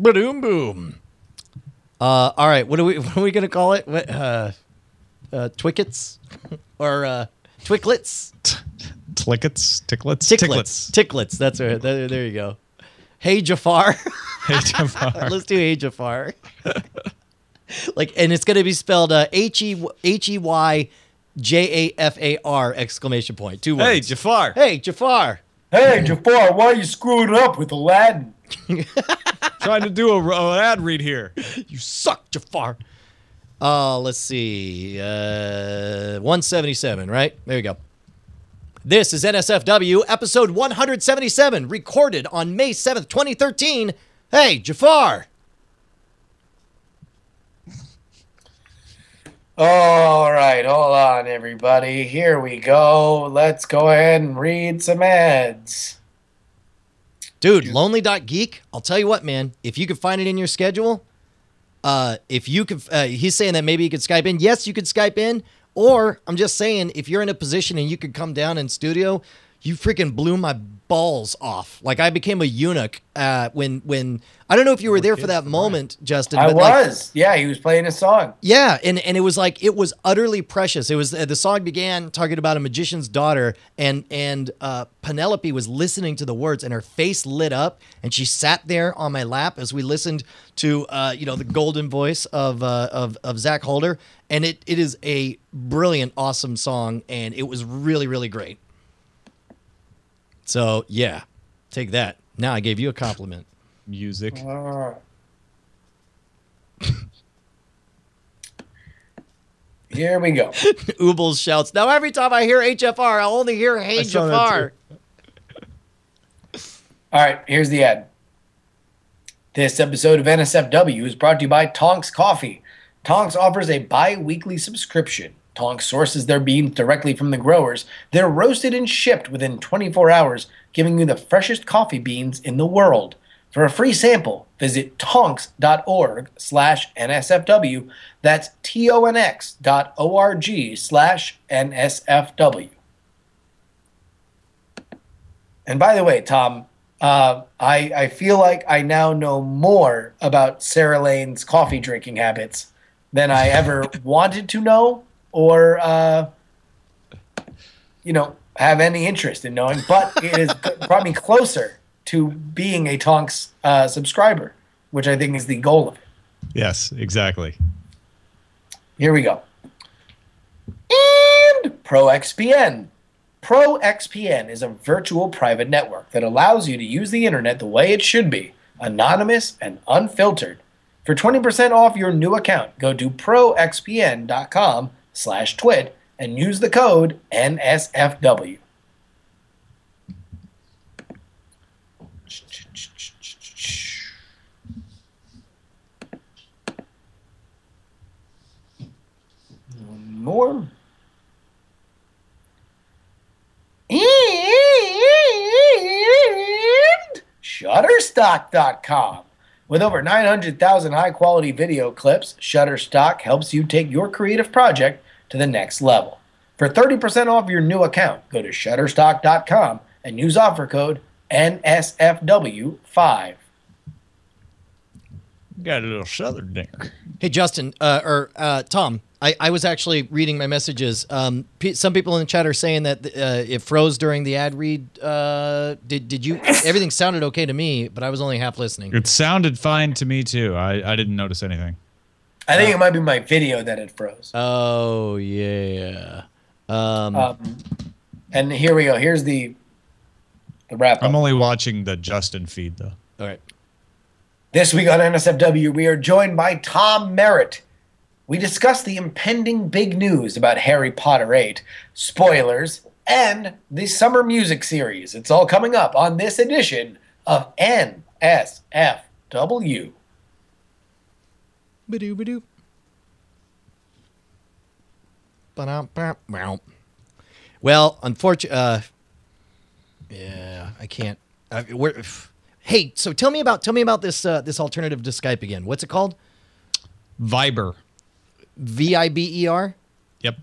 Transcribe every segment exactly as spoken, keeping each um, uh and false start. Ba-doom boom. Uh, all right. What are we? What are we gonna call it? What, uh, uh, Twickets or uh, Twicklets? Tlickets, ticklets, ticklets, ticklets. That's right. There, there you go. Hey Jafar. Hey Jafar. Let's do Hey Jafar. Like, and it's gonna be spelled uh, H E H E Y J A F A R exclamation point. Two words. Hey Jafar. Hey Jafar. Hey Jafar. Why are you screwing up with Aladdin? Trying to do a, an ad read here. You suck, Jafar. Uh, let's see. Uh, one seventy-seven, right? There you go. This is N S F W, episode one seventy-seven, recorded on May seventh, twenty thirteen. Hey, Jafar. All right, hold on, everybody. Here we go. Let's go ahead and read some ads. Dude, lonely dot geek, I'll tell you what, man. If you could find it in your schedule, uh, if you could, uh, he's saying that maybe you could Skype in. Yes, you could Skype in. Or I'm just saying, if you're in a position and you could come down in studio, you freaking blew my balls off. Like, I became a eunuch uh, when when I don't know if you were there for that moment, Justin. I but was. Like, yeah, he was playing a song. Yeah, and and it was like it was utterly precious. It was uh, the song began talking about a magician's daughter, and and uh, Penelope was listening to the words, and her face lit up, and she sat there on my lap as we listened to uh, you know, the golden voice of uh, of of Zach Holder, and it it is a brilliant, awesome song, and it was really, really great. So, yeah, take that. Now I gave you a compliment. Music. Uh, here we go. Oobles shouts. Now every time I hear H F R, I'll only hear Hey Jafar. All right, here's the ad. This episode of N S F W is brought to you by Tonks Coffee. Tonks offers a bi-weekly subscription. Tonks sources their beans directly from the growers. They're roasted and shipped within twenty-four hours, giving you the freshest coffee beans in the world. For a free sample, visit tonks dot org slash N S F W. That's T O N X dot O R G slash N S F W. And by the way, Tom, uh, I, I feel like I now know more about Sarah Lane's coffee drinking habits than I ever wanted to know. Or, uh, you know, have any interest in knowing, but it has brought me closer to being a Tonks uh, subscriber, which I think is the goal of it. Yes, exactly. Here we go. And ProXPN. ProXPN is a virtual private network that allows you to use the internet the way it should be, anonymous and unfiltered. For twenty percent off your new account, go to pro X P N dot com. slash twit and use the code N S F W. One more. And Shutterstock dot com. With over nine hundred thousand high-quality video clips, Shutterstock helps you take your creative project to the next level. For thirty percent off your new account, go to Shutterstock dot com and use offer code N S F W five. Got a little southern there. Hey, Justin, uh, or uh, Tom, I, I was actually reading my messages. Um, p some people in the chat are saying that uh, it froze during the ad read. Uh, did did you? Everything sounded okay to me, but I was only half listening. It sounded fine to me too. I I didn't notice anything. I think uh, it might be my video that it froze. Oh yeah. Um, um, and here we go. Here's the the wrap-up. I'm only watching the Justin feed though. All right. This week on N S F W, we are joined by Tom Merritt. We discuss the impending big news about Harry Potter eight, spoilers, and the summer music series. It's all coming up on this edition of N S F W. Ba-doo, ba-doo. Ba-dum-ba-dum. Well, unfortunately, uh, yeah, I can't. I, we're... Hey, so tell me about tell me about this uh, this alternative to Skype again. What's it called? Viber. V I B E R? Yep.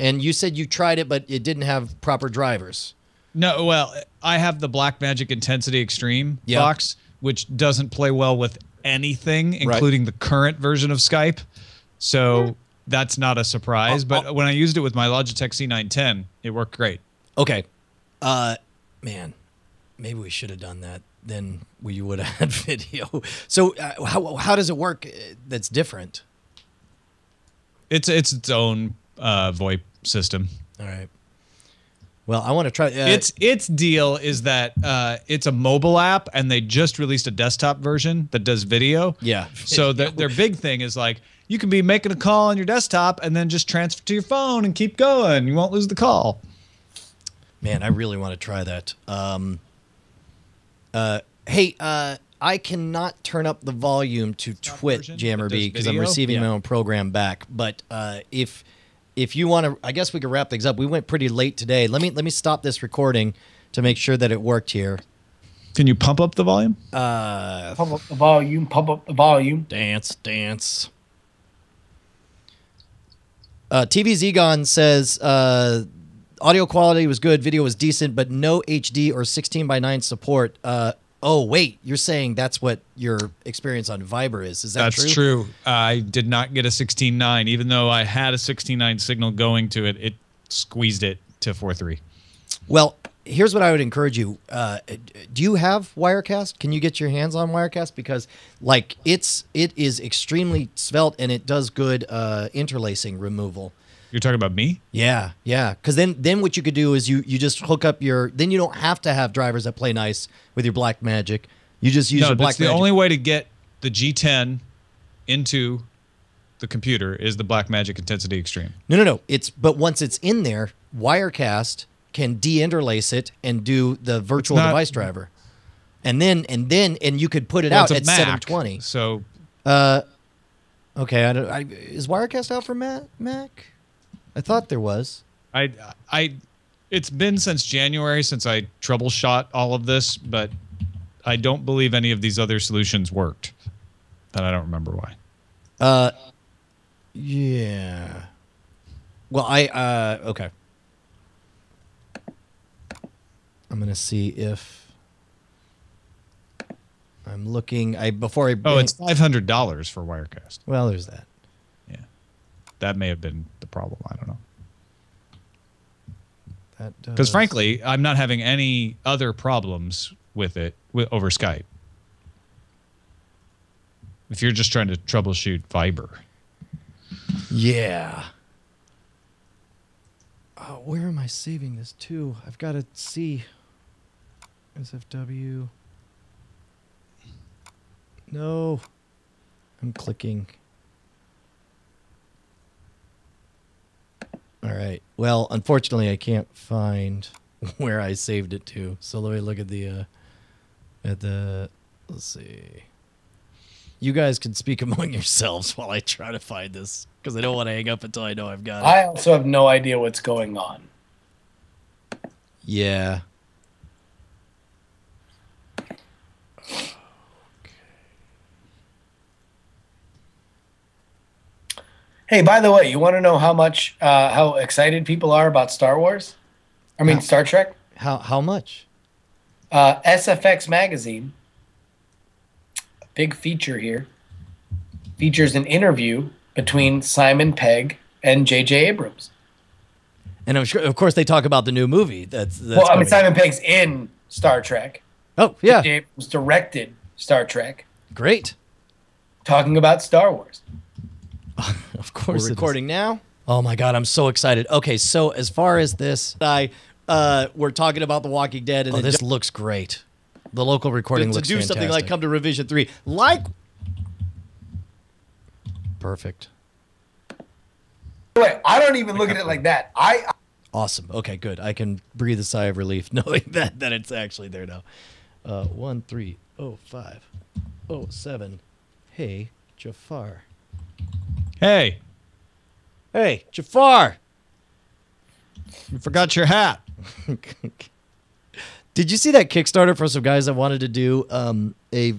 And you said you tried it, but it didn't have proper drivers. No, well, I have the Black Magic Intensity Extreme yep. box, which doesn't play well with anything, including right. the current version of Skype. So that's not a surprise. Uh, but uh, when I used it with my Logitech C nine ten, it worked great. Okay. Uh, man, maybe we should have done that. Then we would have had video. So uh, how, how does it work that's different? It's it's its own uh, VoIP system. All right. Well, I want to try. Uh, its its deal is that uh, it's a mobile app, and they just released a desktop version that does video. Yeah. So the, their big thing is like you can be making a call on your desktop and then just transfer to your phone and keep going. You won't lose the call. Man, I really want to try that. Um, uh, hey, uh, I cannot turn up the volume to Twit, Jammerbee, because I'm receiving yeah. my own program back. But uh, if If you want to, I guess we could wrap things up. We went pretty late today. Let me let me stop this recording to make sure that it worked here. Can you pump up the volume? Uh, pump up the volume. Pump up the volume. Dance, dance. Uh, T V Zegon says uh, audio quality was good, video was decent, but no H D or sixteen by nine support. Uh, oh wait, you're saying that's what your experience on Viber is? Is that that's true? That's true. I did not get a sixteen nine, even though I had a sixteen nine signal going to it. It squeezed it to four three. Well, here's what I would encourage you. Uh, do you have Wirecast? Can you get your hands on Wirecast? Because like it's it is extremely svelte and it does good uh, interlacing removal. You're talking about me? Yeah, yeah. Because then, then what you could do is you you just hook up your. Then you don't have to have drivers that play nice with your Black Magic. You just use no, your Black Magic. That's the only way to get the G ten into the computer is the Black Magic Intensity Extreme. No, no, no. It's but once it's in there, Wirecast can de-interlace it and do the virtual not, device driver, and then and then and you could put it well, out at Mac, seven twenty. So, uh, okay. I don't. I, is Wirecast out for Mac? Mac? I thought there was. I, I, it's been since January since I troubleshot all of this, but I don't believe any of these other solutions worked, and I don't remember why. Uh, yeah. Well, I uh okay. I'm gonna see if I'm looking. I before I. Oh, it's five hundred dollars for Wirecast. Well, there's that. That may have been the problem. I don't know. Because frankly, I'm not having any other problems with it with, over Skype. If you're just trying to troubleshoot Viber. Yeah. Oh, where am I saving this to? I've got to see. S F W. No. I'm clicking. All right. Well, unfortunately, I can't find where I saved it to. So let me look at the, uh, at the, let's see. You guys can speak among yourselves while I try to find this because I don't want to hang up until I know I've got it. I also have no idea what's going on. Yeah. Hey, by the way, you want to know how much, uh, how excited people are about Star Wars? I mean, how, Star Trek? How how much? Uh, S F X Magazine, a big feature here, features an interview between Simon Pegg and J J Abrams. And I'm sure, of course, they talk about the new movie. That's, that's well, I mean, Simon Pegg's in Star Trek. Oh, yeah. J J Abrams directed Star Trek. Great. Talking about Star Wars. Of course. We're recording now. Oh my God, I'm so excited. Okay, so as far as this, I uh, we're talking about The Walking Dead, and oh, this looks great. The local recording to, looks to do fantastic. Something like come to Revision Three, like perfect. Wait, I don't even look at it like that. I, I awesome. Okay, good. I can breathe a sigh of relief knowing that that it's actually there now. Uh, one three oh five oh seven. Hey, Jafar. Hey. Hey, Jafar. You forgot your hat. Did you see that Kickstarter for some guys that wanted to do um, a,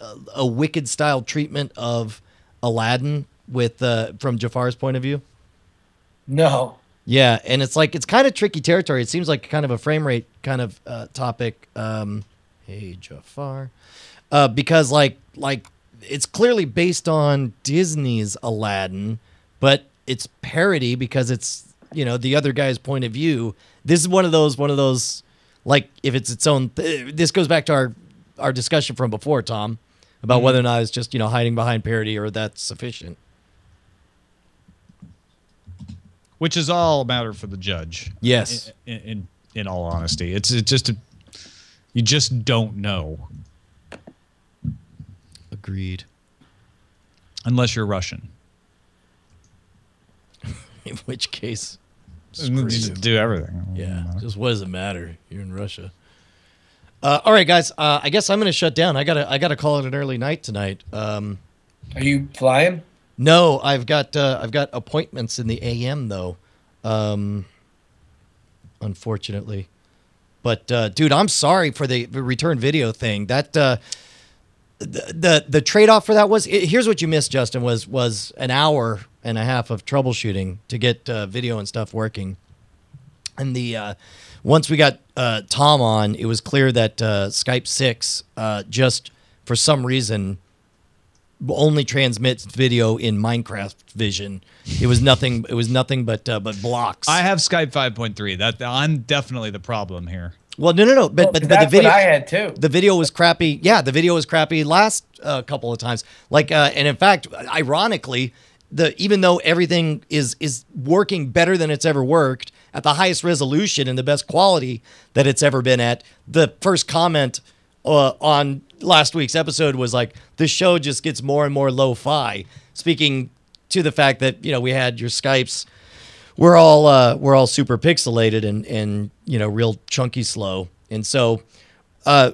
a a Wicked style treatment of Aladdin with uh, from Jafar's point of view? No. Yeah, and it's like it's kind of tricky territory. It seems like kind of a frame rate kind of uh, topic. Um, hey, Jafar. uh, because like like it's clearly based on Disney's Aladdin, but it's parody because it's, you know, the other guy's point of view. This is one of those one of those like if it's its own. Th this goes back to our our discussion from before, Tom, about mm-hmm. whether or not it's just, you know, hiding behind parody or that's sufficient. Which is all a matter for the judge. Yes. In, in, in all honesty, it's, it's just a, you just don't know. Agreed. Unless you're Russian. In which case, you just do everything. Yeah. Just what does it matter? You're in Russia. Uh, all right, guys. Uh, I guess I'm going to shut down. I gotta I gotta call it an early night tonight. Um, Are you flying? No, I've got uh, I've got appointments in the A M though, um, unfortunately. But uh, dude, I'm sorry for the return video thing. That uh, the the, the trade off for that was it, here's what you missed, Justin, was was an hour and a half of troubleshooting to get uh, video and stuff working. And the uh, once we got uh, Tom on, it was clear that uh, Skype six uh, just for some reason only transmits video in Minecraft vision. It was nothing. It was nothing but uh, but blocks. I have Skype five point three. That I'm definitely the problem here. Well, no, no, no. But well, but, but the video I had too. The video was crappy. Yeah, the video was crappy last uh, couple of times. Like uh, and in fact, ironically, the even though everything is is working better than it's ever worked at the highest resolution and the best quality that it's ever been at, the first comment uh, on last week's episode was like, this show just gets more and more lo-fi, speaking to the fact that, you know, we had your Skypes, we're all uh we're all super pixelated and and you know, real chunky slow. And so uh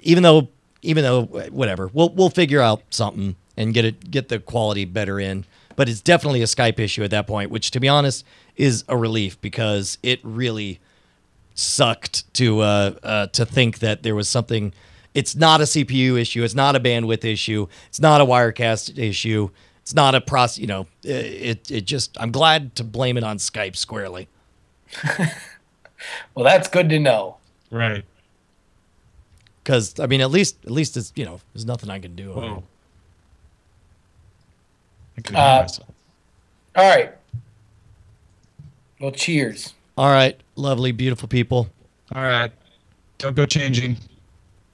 even though even though whatever, we'll we'll figure out something and get it get the quality better in, but it's definitely a Skype issue at that point, which to be honest is a relief because it really sucked to uh, uh to think that there was something. It's not a C P U issue. It's not a bandwidth issue. It's not a Wirecast issue. It's not a process. You know, it, it just, I'm glad to blame it on Skype squarely. Well, that's good to know. Right. Because, I mean, at least, at least it's, you know, there's nothing I can do. Whoa. I could uh, myself. All right. Well, cheers. All right. Lovely, beautiful people. All right. Don't go changing.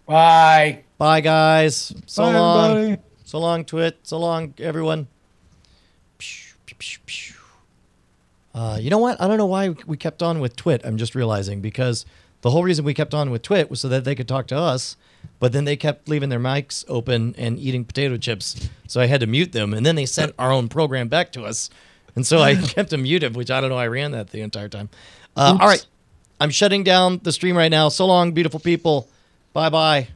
Bye. Bye, guys. So Bye, long. Everybody. So long, Twit. So long, everyone. Uh, you know what? I don't know why we kept on with Twit. I'm just realizing, because the whole reason we kept on with Twit was so that they could talk to us, but then they kept leaving their mics open and eating potato chips, so I had to mute them, and then they sent our own program back to us, and so I kept them muted, which I don't know. I ran that the entire time. Uh, all right. I'm shutting down the stream right now. So long, beautiful people. Bye-bye.